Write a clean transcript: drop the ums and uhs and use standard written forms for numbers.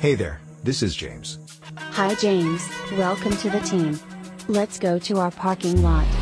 Hey there, this is James. Hi James, welcome to the team. Let's go to our parking lot.